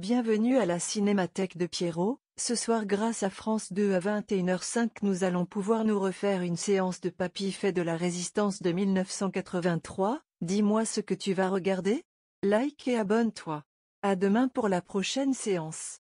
Bienvenue à la Cinémathèque de Pierrot. Ce soir grâce à France 2 à 21h05 nous allons pouvoir nous refaire une séance de Papy fait de la résistance de 1983. Dis-moi ce que tu vas regarder. Like et abonne-toi. À demain pour la prochaine séance.